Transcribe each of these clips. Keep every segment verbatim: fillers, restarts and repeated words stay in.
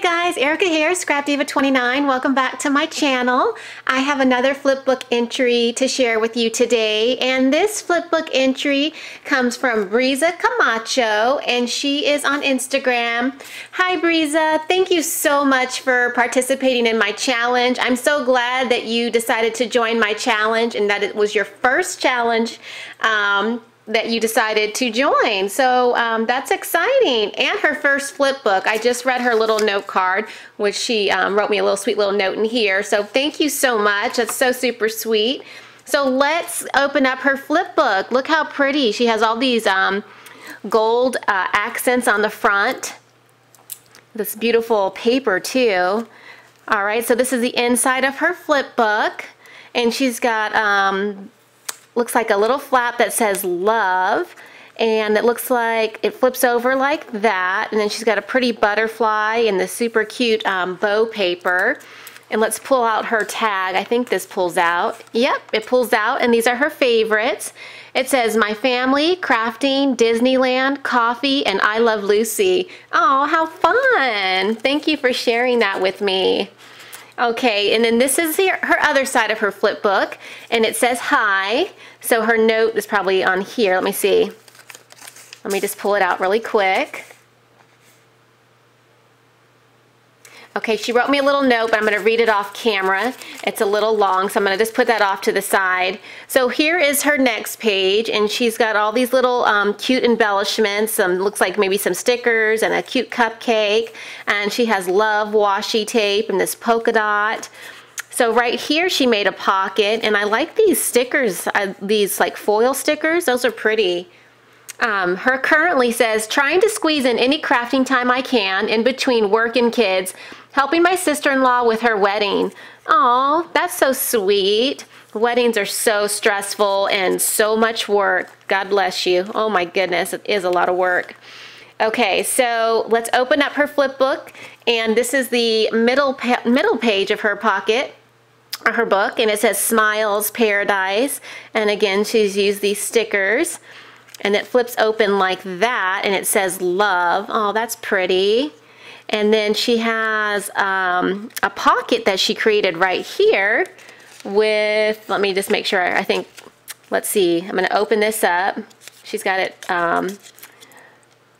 Hey guys, Erica here, Scrapdiva twenty-nine. Welcome back to my channel. I have another flipbook entry to share with you today, and this flipbook entry comes from Briza Camacho, and she is on Instagram. Hi Briza, thank you so much for participating in my challenge. I'm so glad that you decided to join my challenge and that it was your first challenge um, that you decided to join. So um, that's exciting. And her first flip book. I just read her little note card, which she um, wrote me a little sweet little note in here. So thank you so much. That's so super sweet. So let's open up her flip book. Look how pretty. She has all these um, gold uh, accents on the front. This beautiful paper too. All right, so this is the inside of her flip book. And she's got um, looks like a little flap that says love, and it looks like it flips over like that, and then she's got a pretty butterfly and the super cute um, bow paper. And let's pull out her tag. I think this pulls out. Yep, it pulls out, and these are her favorites. It says my family, crafting, Disneyland, coffee, and I Love Lucy. Oh, how fun. Thank you for sharing that with me. Okay, and then this is her, her other side of her flip book, and it says hi. So her note is probably on here. Let me see. Let me just pull it out really quick. Okay, she wrote me a little note, but I'm gonna read it off camera. It's a little long, so I'm gonna just put that off to the side. So here is her next page, and she's got all these little um, cute embellishments. Some looks like maybe some stickers and a cute cupcake. And she has love washi tape and this polka dot. So right here she made a pocket, and I like these stickers, uh, these like foil stickers. Those are pretty. Um, her currently says, trying to squeeze in any crafting time I can in between work and kids, helping my sister-in-law with her wedding. Aw, that's so sweet. Weddings are so stressful and so much work. God bless you. Oh my goodness, it is a lot of work. Okay, so let's open up her flip book, and this is the middle, pa middle page of her pocket. Her book, and it says Smiles Paradise, and again she's used these stickers. And it flips open like that, and it says love. Oh, that's pretty. And then she has um, a pocket that she created right here with, let me just make sure, I think, let's see, I'm gonna open this up. She's got it um,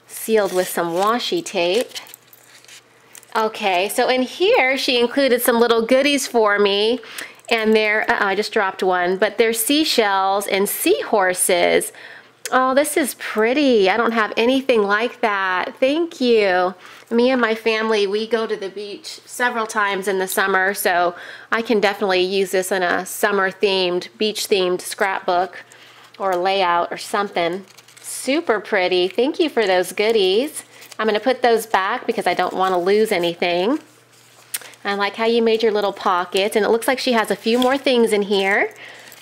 sealed with some washi tape. Okay, so in here, she included some little goodies for me. And they're, uh-oh, I just dropped one, but they're seashells and seahorses. Oh, this is pretty. I don't have anything like that. Thank you. Me and my family, we go to the beach several times in the summer, so I can definitely use this in a summer-themed, beach-themed scrapbook or layout or something. Super pretty. Thank you for those goodies. I'm going to put those back because I don't want to lose anything. I like how you made your little pockets, and it looks like she has a few more things in here.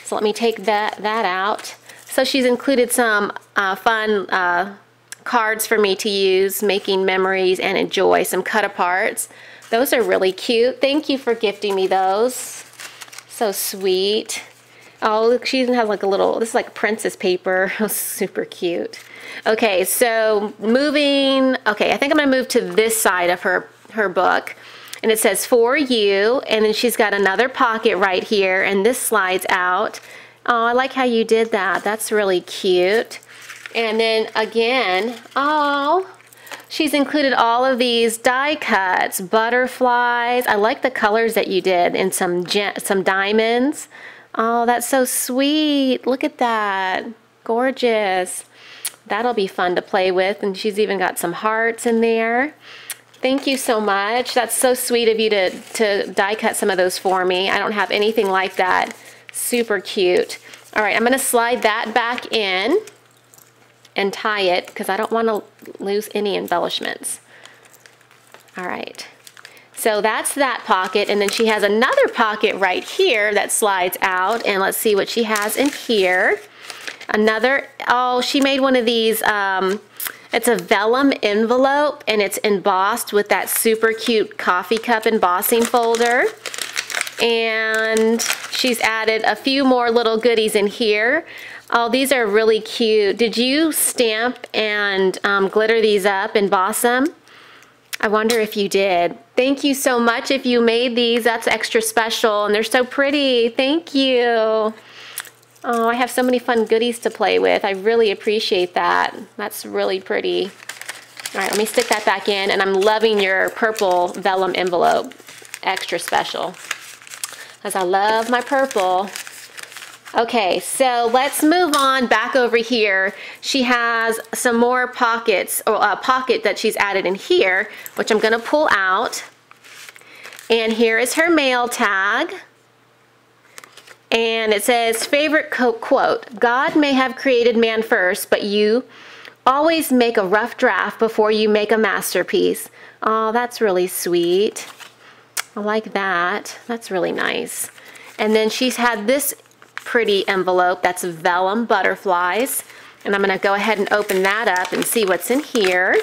So let me take that, that out. So she's included some uh, fun uh, cards for me to use, making memories and enjoy, some cut-aparts. Those are really cute. Thank you for gifting me those. So sweet. Oh, look, she even has like a little, this is like princess paper. Super cute. Okay, so moving, okay, I think I'm gonna move to this side of her, her book. And it says, for you, and then she's got another pocket right here, and this slides out. Oh, I like how you did that. That's really cute. And then again, oh, she's included all of these die cuts, butterflies. I like the colors that you did, and some some diamonds. Oh, that's so sweet. Look at that. Gorgeous. That'll be fun to play with. And she's even got some hearts in there. Thank you so much. That's so sweet of you to, to die cut some of those for me. I don't have anything like that. Super cute. All right, I'm gonna slide that back in and tie it because I don't want to lose any embellishments. All right, so that's that pocket, and then she has another pocket right here that slides out, and let's see what she has in here. Another, oh, she made one of these, um, it's a vellum envelope, and it's embossed with that super cute coffee cup embossing folder. And she's added a few more little goodies in here. Oh, these are really cute. Did you stamp and um, glitter these up and emboss them? I wonder if you did. Thank you so much if you made these. That's extra special, and they're so pretty. Thank you. Oh, I have so many fun goodies to play with. I really appreciate that. That's really pretty. All right, let me stick that back in, and I'm loving your purple vellum envelope. Extra special, because I love my purple. Okay, so let's move on back over here. She has some more pockets, or a pocket that she's added in here, which I'm gonna pull out. And here is her mail tag. And it says, favorite quote, God may have created man first, but you always make a rough draft before you make a masterpiece. Oh, that's really sweet. I like that. That's really nice. And then she's had this pretty envelope that's vellum butterflies, and I'm gonna go ahead and open that up and see what's in here.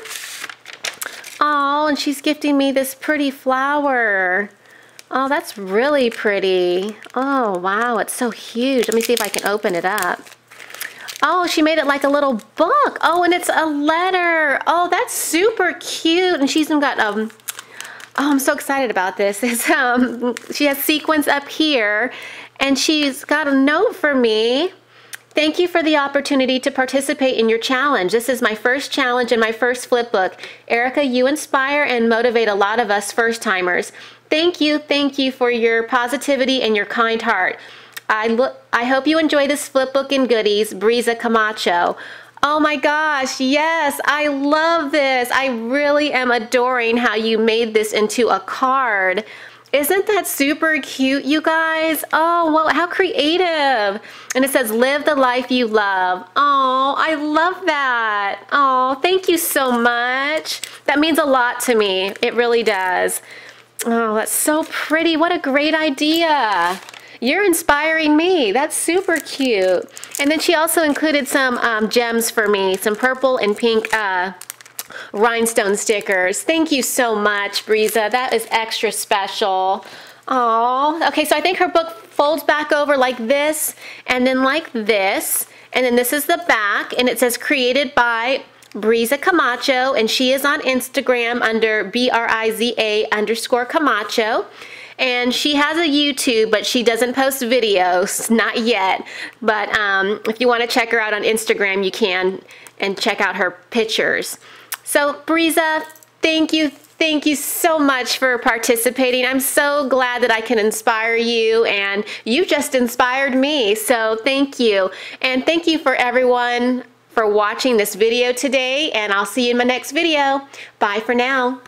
Oh, and she's gifting me this pretty flower. Oh, that's really pretty. Oh wow, it's so huge. Let me see if I can open it up. Oh, she made it like a little book. Oh, and it's a letter. Oh, that's super cute. And she's got um oh, I'm so excited about this. It's um she has sequins up here. And she's got a note for me. Thank you for the opportunity to participate in your challenge. This is my first challenge and my first flip book. Erica, you inspire and motivate a lot of us first-timers. Thank you, thank you for your positivity and your kind heart. I, look, I hope you enjoy this flip book and goodies, Briza Camacho. Oh my gosh, yes, I love this. I really am adoring how you made this into a card. Isn't that super cute, you guys? Oh, well, how creative. And it says, live the life you love. Oh, I love that. Oh, thank you so much. That means a lot to me. It really does. Oh, that's so pretty. What a great idea. You're inspiring me. That's super cute. And then she also included some um, gems for me, some purple and pink uh, rhinestone stickers. Thank you so much, Briza. That is extra special. Aww. Okay, so I think her book folds back over like this, and then like this, and then this is the back, and it says created by Briza Camacho, and she is on Instagram under B R I Z A underscore Camacho. And she has a YouTube, but she doesn't post videos, not yet. But um, if you want to check her out on Instagram, you can, and check out her pictures. So Briza, thank you, thank you so much for participating. I'm so glad that I can inspire you, and you just inspired me, so thank you. And thank you for everyone for watching this video today, and I'll see you in my next video. Bye for now.